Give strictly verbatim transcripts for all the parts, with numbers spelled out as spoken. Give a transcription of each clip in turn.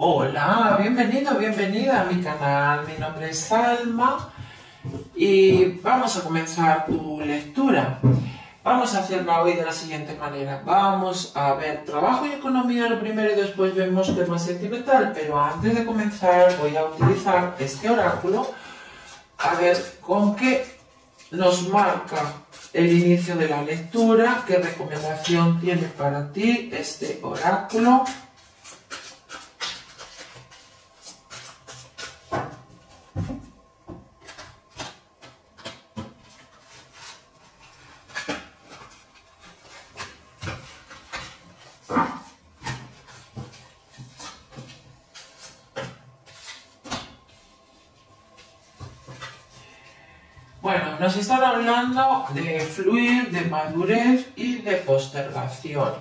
Hola, bienvenido, bienvenida a mi canal. Mi nombre es Salma y vamos a comenzar tu lectura. Vamos a hacerla hoy de la siguiente manera. Vamos a ver trabajo y economía lo primero y después vemos tema sentimental. Pero antes de comenzar voy a utilizar este oráculo a ver con qué nos marca el inicio de la lectura, qué recomendación tiene para ti este oráculo. Bueno, nos están hablando de fluir, de madurez y de postergación.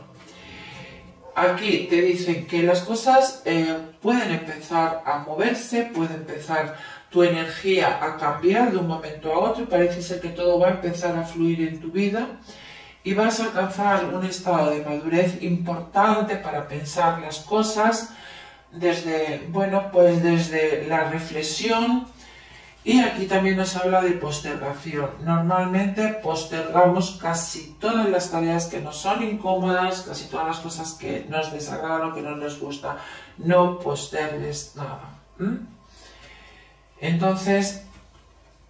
Aquí te dicen que las cosas eh, pueden empezar a moverse, puede empezar tu energía a cambiar de un momento a otro. Parece ser que todo va a empezar a fluir en tu vida y vas a alcanzar un estado de madurez importante para pensar las cosas desde, bueno, pues desde la reflexión. Y aquí también nos habla de postergación. Normalmente postergamos casi todas las tareas que nos son incómodas, casi todas las cosas que nos desagradan o que no nos gusta. No postergues nada. ¿Mm? Entonces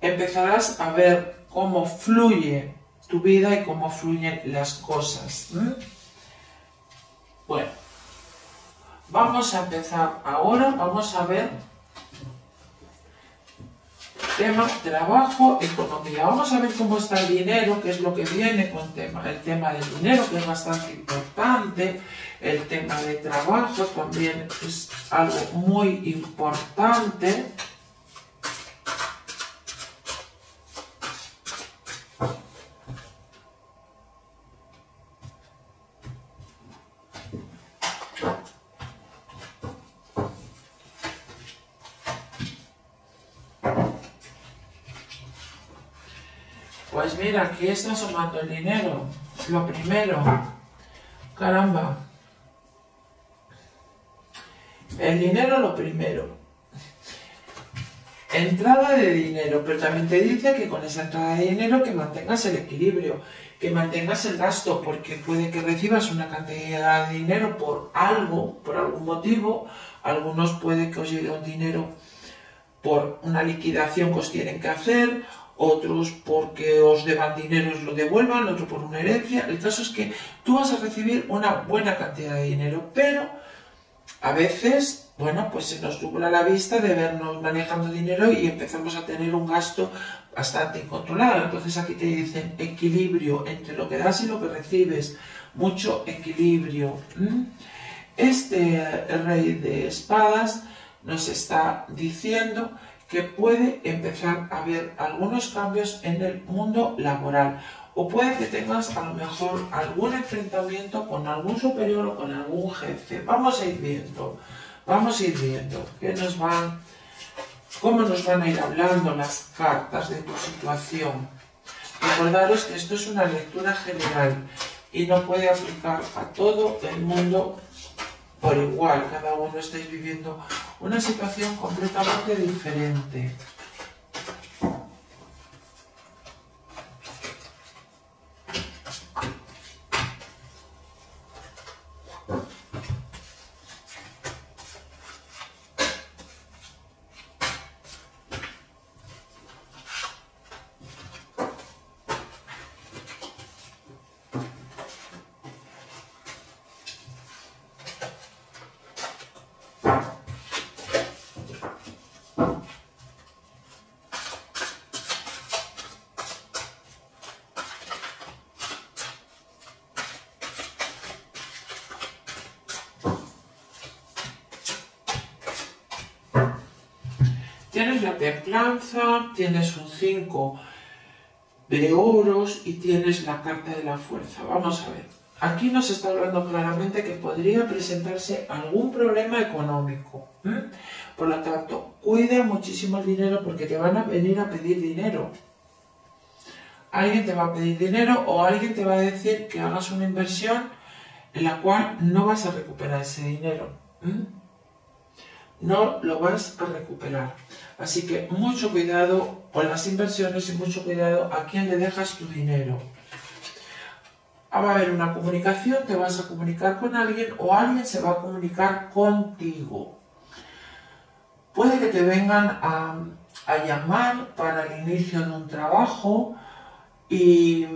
empezarás a ver cómo fluye tu vida y cómo fluyen las cosas. ¿Mm? Bueno, vamos a empezar ahora, vamos a ver tema trabajo, economía. Vamos a ver cómo está el dinero, qué es lo que viene con tema. El tema del dinero, que es bastante importante. El tema de trabajo también es algo muy importante. Pues mira, aquí está asomando el dinero, lo primero, caramba, el dinero lo primero, entrada de dinero, pero también te dice que con esa entrada de dinero que mantengas el equilibrio, que mantengas el gasto, porque puede que recibas una cantidad de dinero por algo, por algún motivo. Algunos puede que os llegue un dinero por una liquidación que os tienen que hacer, otros porque os deban dinero y os lo devuelvan, otro por una herencia. El caso es que tú vas a recibir una buena cantidad de dinero, pero a veces, bueno, pues se nos nubla la vista de vernos manejando dinero y empezamos a tener un gasto bastante incontrolado. Entonces aquí te dicen equilibrio entre lo que das y lo que recibes, mucho equilibrio. Este rey de espadas nos está diciendo que puede empezar a haber algunos cambios en el mundo laboral, o puede que tengas a lo mejor algún enfrentamiento con algún superior o con algún jefe. Vamos a ir viendo, vamos a ir viendo qué nos van, cómo nos van a ir hablando las cartas de tu situación. Recordaros que esto es una lectura general y no puede aplicar a todo el mundo por igual, cada uno estáis viviendo una situación completamente diferente. Tienes la templanza, tienes un cinco de oros y tienes la carta de la fuerza. Vamos a ver, aquí nos está hablando claramente que podría presentarse algún problema económico. ¿Mm? Por lo tanto, cuida muchísimo el dinero porque te van a venir a pedir dinero. Alguien te va a pedir dinero o alguien te va a decir que hagas una inversión en la cual no vas a recuperar ese dinero. ¿Mm? no lo vas a recuperar. Así que mucho cuidado con las inversiones y mucho cuidado a quién le dejas tu dinero. Va a haber una comunicación, te vas a comunicar con alguien o alguien se va a comunicar contigo. Puede que te vengan a, a llamar para el inicio de un trabajo y,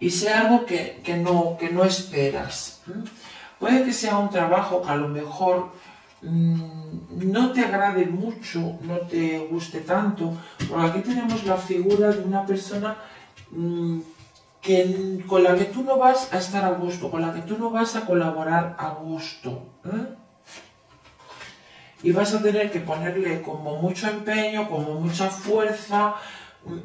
y sea algo que, que, no, que no esperas. Puede que sea un trabajo que a lo mejor mmm, no te agrade mucho, no te guste tanto, porque aquí tenemos la figura de una persona mmm, que, con la que tú no vas a estar a gusto, con la que tú no vas a colaborar a gusto, ¿eh? Y vas a tener que ponerle como mucho empeño, como mucha fuerza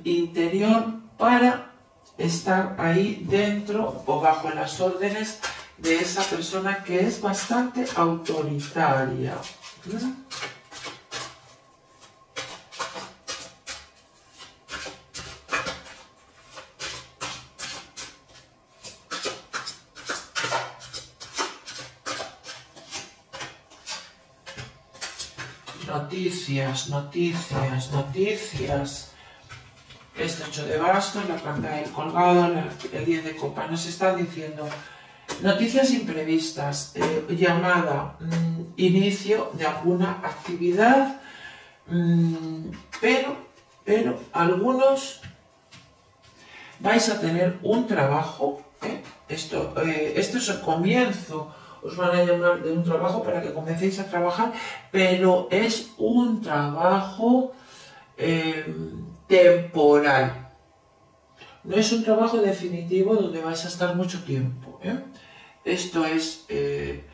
interior para estar ahí dentro o bajo las órdenes de esa persona que es bastante autoritaria, ¿eh? Noticias, noticias, noticias. Este ocho de bastos, la carta del colgado, la, el diez de copa, nos están diciendo noticias imprevistas, eh, llamada, mmm, inicio de alguna actividad, mmm, pero, pero algunos vais a tener un trabajo, ¿eh? Esto, eh, esto es el comienzo. Os van a llamar de un trabajo para que comencéis a trabajar, pero es un trabajo eh, temporal. No es un trabajo definitivo donde vais a estar mucho tiempo, ¿eh? Esto es eh,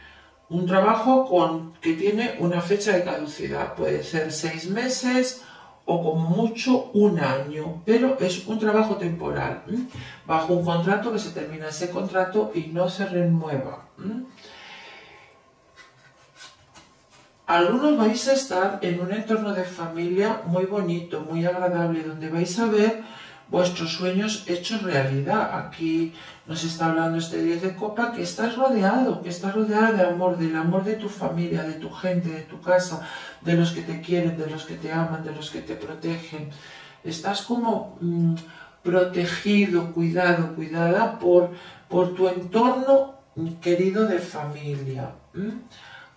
un trabajo con, que tiene una fecha de caducidad. Puede ser seis meses o como mucho un año, pero es un trabajo temporal, ¿eh? Bajo un contrato que se termina ese contrato y no se renueva, ¿eh? Algunos vais a estar en un entorno de familia muy bonito, muy agradable, donde vais a ver vuestros sueños hechos realidad. Aquí nos está hablando este diez de copa que estás rodeado, que estás rodeada de amor, del amor de tu familia, de tu gente, de tu casa, de los que te quieren, de los que te aman, de los que te protegen. Estás como mmm, protegido, cuidado, cuidada por, por tu entorno querido de familia, ¿eh?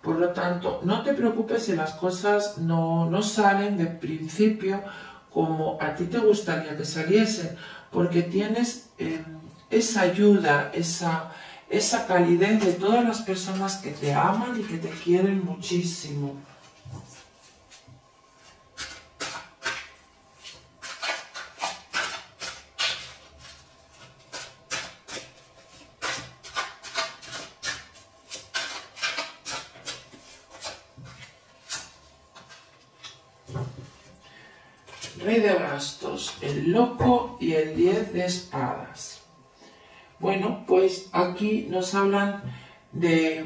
Por lo tanto, no te preocupes si las cosas no, no salen de principio como a ti te gustaría que saliesen, porque tienes eh, esa ayuda, esa, esa calidez de todas las personas que te aman y que te quieren muchísimo. Rey de bastos, el loco y el diez de espadas. Bueno, pues aquí nos hablan de,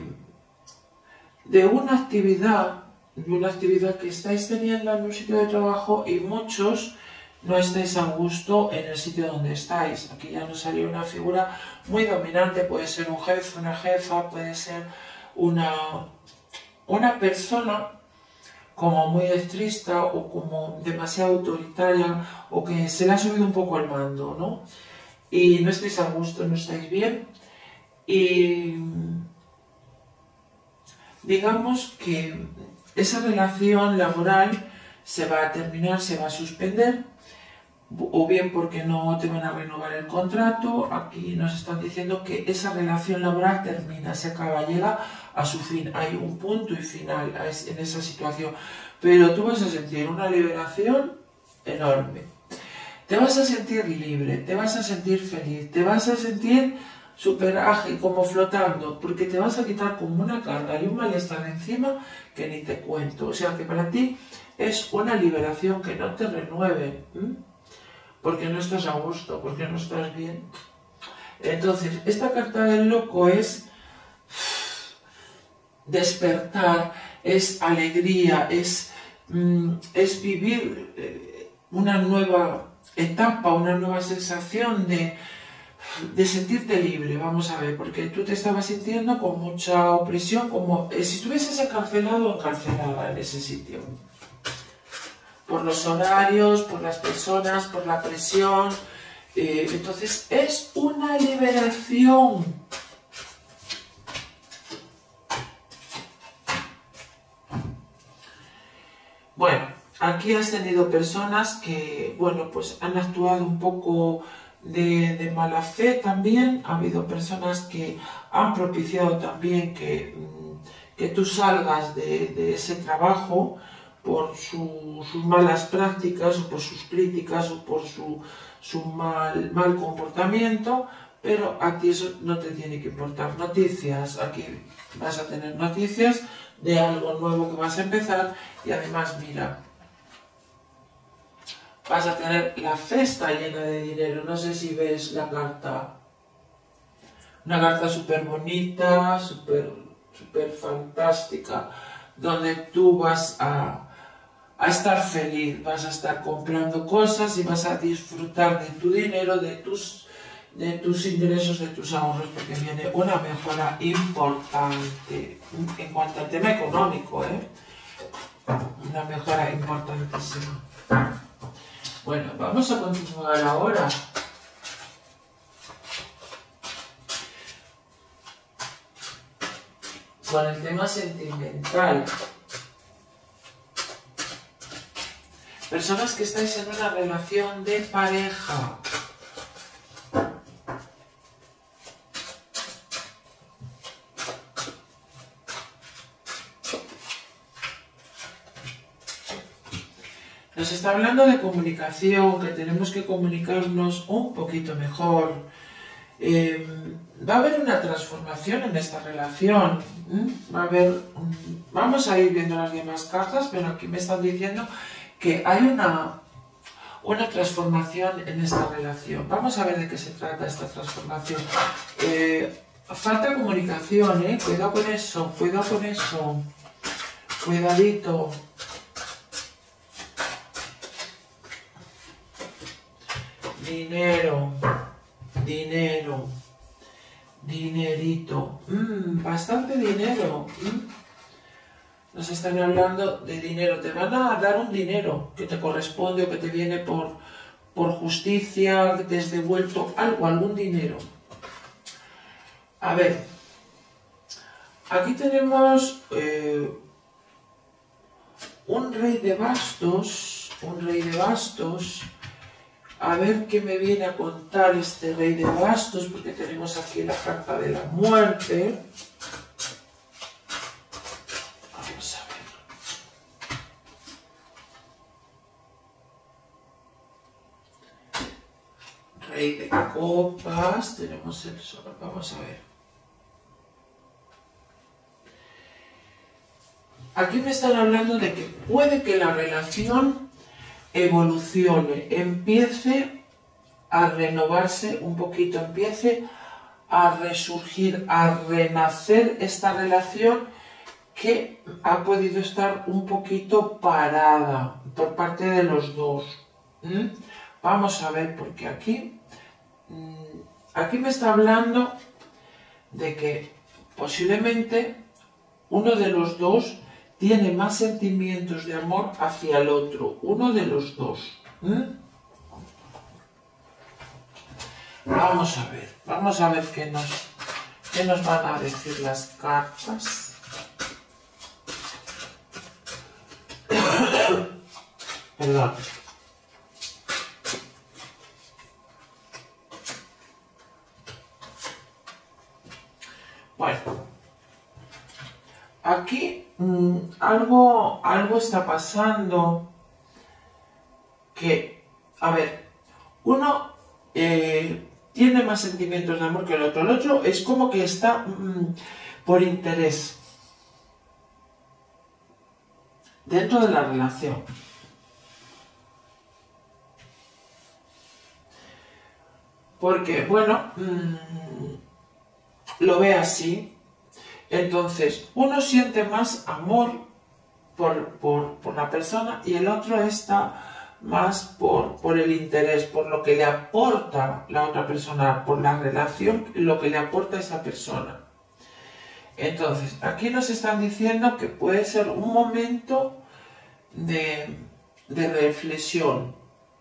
de una actividad, de una actividad que estáis teniendo en un sitio de trabajo y muchos no estáis a gusto en el sitio donde estáis. Aquí ya nos salió una figura muy dominante, puede ser un jefe, una jefa, puede ser una, una persona como muy estricta o como demasiado autoritaria o que se le ha subido un poco el mando, ¿no? Y no estáis a gusto, no estáis bien y digamos que esa relación laboral se va a terminar, se va a suspender o bien porque no te van a renovar el contrato. Aquí nos están diciendo que esa relación laboral termina, se acaba, llega a su fin, hay un punto y final en esa situación, pero tú vas a sentir una liberación enorme, te vas a sentir libre, te vas a sentir feliz, te vas a sentir súper ágil, como flotando, porque te vas a quitar como una carga y un malestar encima que ni te cuento, o sea que para ti es una liberación que no te renueve, ¿eh? Porque no estás a gusto, porque no estás bien. Entonces, esta carta del loco es despertar, es alegría, es, es vivir una nueva etapa, una nueva sensación de, de sentirte libre, vamos a ver, porque tú te estabas sintiendo con mucha opresión, como si estuvieses encarcelado o encarcelada en ese sitio. Por los horarios, por las personas, por la presión. Eh, entonces es una liberación. Bueno, aquí has tenido personas que, bueno, pues han actuado un poco de, de mala fe también. Ha habido personas que han propiciado también que, que tú salgas de, de ese trabajo por su, sus malas prácticas, o por sus críticas, o por su, su mal, mal comportamiento, pero a ti eso no te tiene que importar. Noticias, aquí vas a tener noticias de algo nuevo que vas a empezar, y además, mira, vas a tener la cesta llena de dinero. No sé si ves la carta, una carta súper bonita, súper súper fantástica, donde tú vas a, a estar feliz, vas a estar comprando cosas y vas a disfrutar de tu dinero, de tus, de tus ingresos, de tus ahorros, porque viene una mejora importante en cuanto al tema económico, ¿eh? Una mejora importantísima. Bueno, vamos a continuar ahora. Con el tema sentimental. Personas que estáis en una relación de pareja. Nos está hablando de comunicación, que tenemos que comunicarnos un poquito mejor. Eh, va a haber una transformación en esta relación, ¿Mm? va a haber, vamos a ir viendo las demás cartas, pero aquí me están diciendo que hay una, una transformación en esta relación. Vamos a ver de qué se trata esta transformación. Eh, falta comunicación, ¿eh? Cuidado con eso, cuidado con eso, cuidadito. Dinero, dinero, dinerito, mm, bastante dinero. Mm. Nos están hablando de dinero, te van a dar un dinero que te corresponde o que te viene por, por justicia, que te es devuelto algo, algún dinero. A ver, aquí tenemos eh, un rey de bastos, un rey de bastos. A ver qué me viene a contar este rey de bastos, porque tenemos aquí la carta de la muerte. Vamos a ver. Rey de copas, tenemos el sol, vamos a ver. Aquí me están hablando de que puede que la relación evolucione, empiece a renovarse un poquito, empiece a resurgir, a renacer esta relación que ha podido estar un poquito parada por parte de los dos. ¿Mm? Vamos a ver, porque aquí, aquí me está hablando de que posiblemente uno de los dos tiene más sentimientos de amor hacia el otro, uno de los dos. ¿Mm? Vamos a ver, vamos a ver qué nos, qué nos van a decir las cartas. Perdón. Bueno, aquí Algo, algo está pasando que, a ver, uno eh, tiene más sentimientos de amor que el otro. El otro es como que está mm, por interés dentro de la relación. Porque, bueno, mm, lo ve así. Entonces, uno siente más amor por, por, por la persona y el otro está más por, por el interés, por lo que le aporta la otra persona, por la relación, lo que le aporta esa persona. Entonces, aquí nos están diciendo que puede ser un momento de, de reflexión,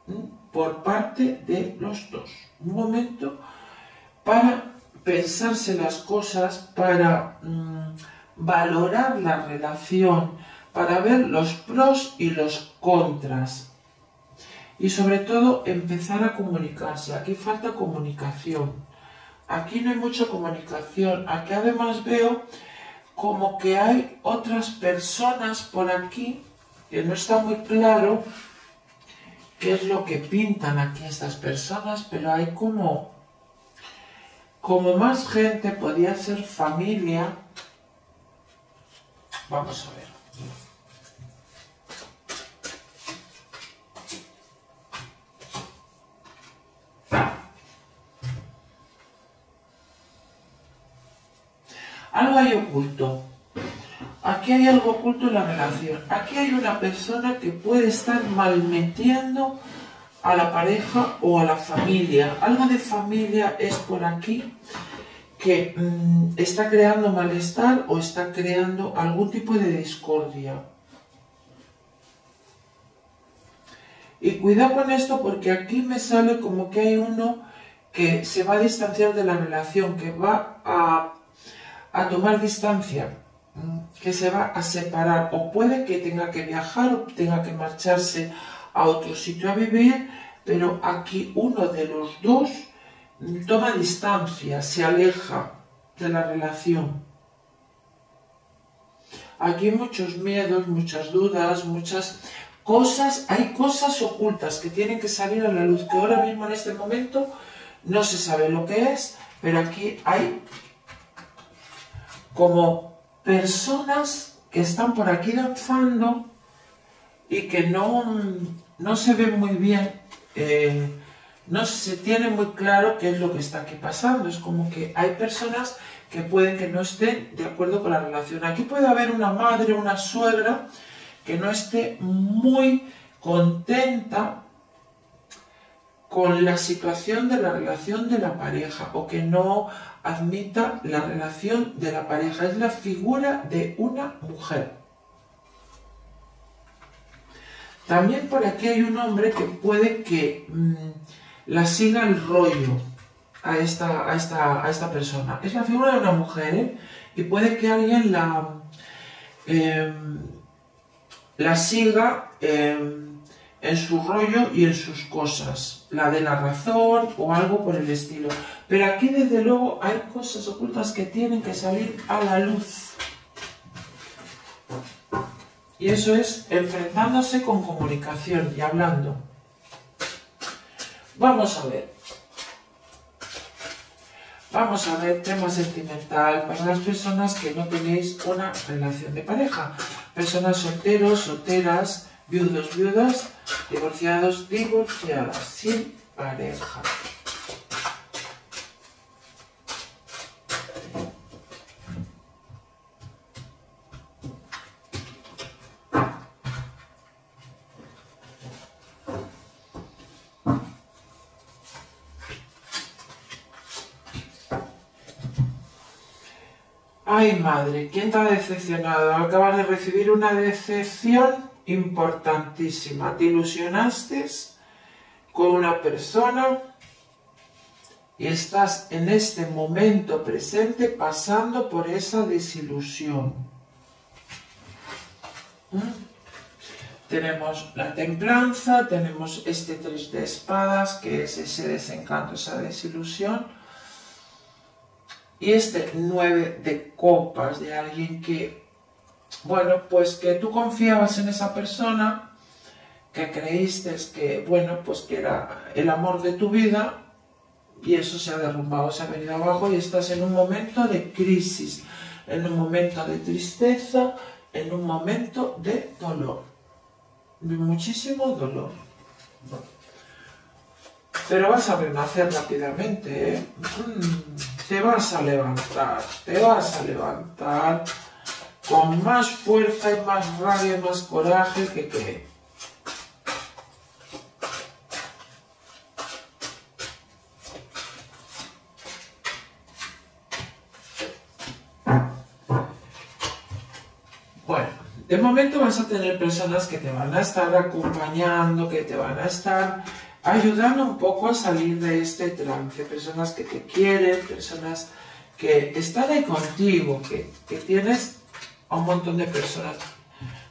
¿sí?, por parte de los dos. Un momento para pensarse las cosas, para mmm, valorar la relación, para ver los pros y los contras. Y sobre todo, empezar a comunicarse. Aquí falta comunicación. Aquí no hay mucha comunicación. Aquí además veo como que hay otras personas por aquí que no está muy claro qué es lo que pintan aquí estas personas, pero hay como, como más gente, podría ser familia. Vamos a ver. Algo hay oculto. Aquí hay algo oculto en la relación. Aquí hay una persona que puede estar malmetiendo a la pareja o a la familia. Algo de familia es por aquí que mmm, está creando malestar o está creando algún tipo de discordia. Y cuidado con esto, porque aquí me sale como que hay uno que se va a distanciar de la relación, que va a... a tomar distancia, que se va a separar, o puede que tenga que viajar o tenga que marcharse a otro sitio a vivir, pero aquí uno de los dos toma distancia, se aleja de la relación. Aquí hay muchos miedos, muchas dudas, muchas cosas, hay cosas ocultas que tienen que salir a la luz, que ahora mismo en este momento no se sabe lo que es, pero aquí hay como personas que están por aquí danzando y que no, no se ven muy bien, eh, no se tiene muy claro qué es lo que está aquí pasando. Es como que hay personas que pueden que no estén de acuerdo con la relación. Aquí puede haber una madre, una suegra, que no esté muy contenta con la situación de la relación de la pareja, o que no admita la relación de la pareja. Es la figura de una mujer. También por aquí hay un hombre que puede que mmm, la siga el rollo a esta, a, esta, a esta persona. Es la figura de una mujer, ¿eh? Y puede que alguien la, eh, la siga eh, en su rollo y en sus cosas, la de la razón o algo por el estilo. Pero aquí desde luego hay cosas ocultas que tienen que salir a la luz. Y eso es enfrentándose con comunicación y hablando. Vamos a ver. Vamos a ver tema sentimental para las personas que no tenéis una relación de pareja. Personas solteros, solteras, viudos, viudas, divorciados, divorciadas, sin pareja. Ay, madre, ¿quién te ha decepcionado? Acabas de recibir una decepción importantísima. Te ilusionaste con una persona y estás en este momento presente pasando por esa desilusión. ¿Mm? Tenemos la templanza, tenemos este tres de espadas, que es ese desencanto, esa desilusión, y este nueve de copas, de alguien que, bueno, pues que tú confiabas en esa persona, que creíste que, bueno, pues que era el amor de tu vida, y eso se ha derrumbado, se ha venido abajo, y estás en un momento de crisis, en un momento de tristeza, en un momento de dolor, de muchísimo dolor. Pero vas a renacer rápidamente, ¿eh? Te vas a levantar, te vas a levantar con más fuerza y más rabia y más coraje que que Bueno, de momento vas a tener personas que te van a estar acompañando, que te van a estar ayudando un poco a salir de este trance, personas que te quieren, personas que están ahí contigo, que, que tienes a un montón de personas.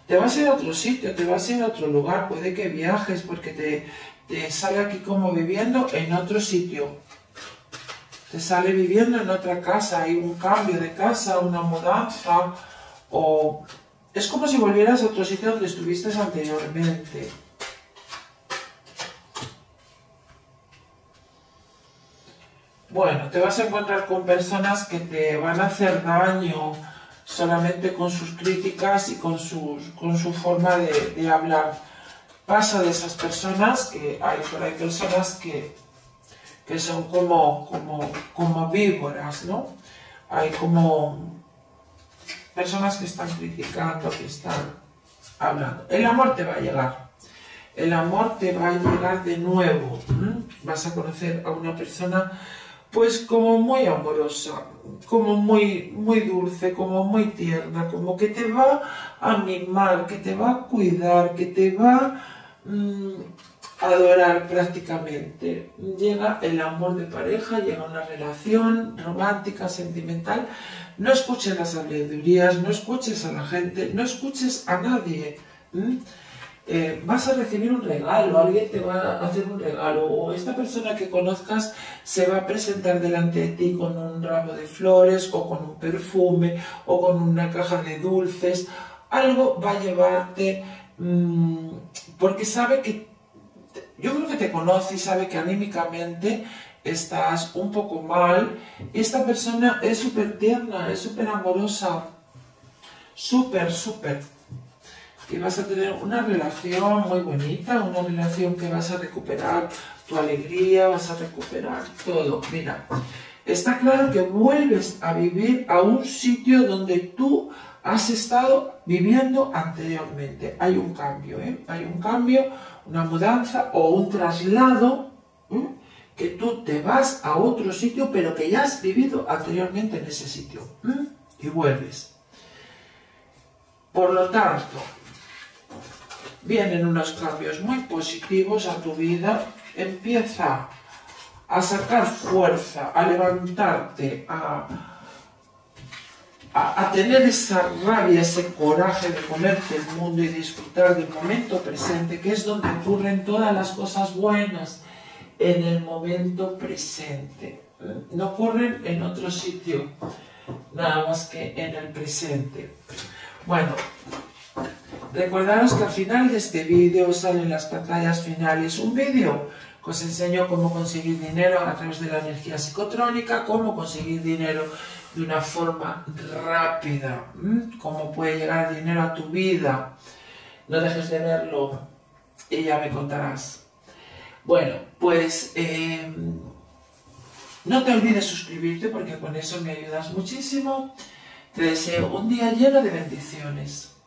Te vas a ir a otro sitio, te vas a ir a otro lugar, puede que viajes porque te, te sale aquí como viviendo en otro sitio. Te sale viviendo en otra casa, hay un cambio de casa, una mudanza, o es como si volvieras a otro sitio donde estuviste anteriormente. Bueno, te vas a encontrar con personas que te van a hacer daño solamente con sus críticas y con, sus, con su forma de, de hablar. Pasa de esas personas, que hay por ahí personas que, que son como, como, como víboras, ¿no? Hay como personas que están criticando, que están hablando. El amor te va a llegar. El amor te va a llegar de nuevo. ¿Mm? Vas a conocer a una persona pues como muy amorosa, como muy, muy dulce, como muy tierna, como que te va a mimar, que te va a cuidar, que te va mmm, a adorar prácticamente. Llega el amor de pareja, llega una relación romántica, sentimental. No escuches las habladurías, no escuches a la gente, no escuches a nadie. ¿Mm? Eh, vas a recibir un regalo, alguien te va a hacer un regalo, o esta persona que conozcas se va a presentar delante de ti con un ramo de flores, o con un perfume, o con una caja de dulces. Algo va a llevarte, mmm, porque sabe que, yo creo que te conoce y sabe que anímicamente estás un poco mal, y esta persona es súper tierna, es súper amorosa, súper, súper. Y vas a tener una relación muy bonita, una relación que vas a recuperar tu alegría, vas a recuperar todo. Mira, está claro que vuelves a vivir a un sitio donde tú has estado viviendo anteriormente. Hay un cambio, ¿eh? Hay un cambio, una mudanza o un traslado, ¿eh? Que tú te vas a otro sitio, pero que ya has vivido anteriormente en ese sitio, ¿eh? Y vuelves. Por lo tanto, vienen unos cambios muy positivos a tu vida. Empieza a sacar fuerza, a levantarte, a, a, a tener esa rabia, ese coraje de comerte el mundo y disfrutar del momento presente, que es donde ocurren todas las cosas buenas, en el momento presente. No ocurren en otro sitio, nada más que en el presente. Bueno, recordaros que al final de este vídeo salen las pantallas finales un vídeo que os enseño cómo conseguir dinero a través de la energía psicotrónica, cómo conseguir dinero de una forma rápida, ¿m? Cómo puede llegar el dinero a tu vida. No dejes de verlo y ya me contarás. Bueno, pues eh, no te olvides suscribirte porque con eso me ayudas muchísimo. Te deseo un día lleno de bendiciones.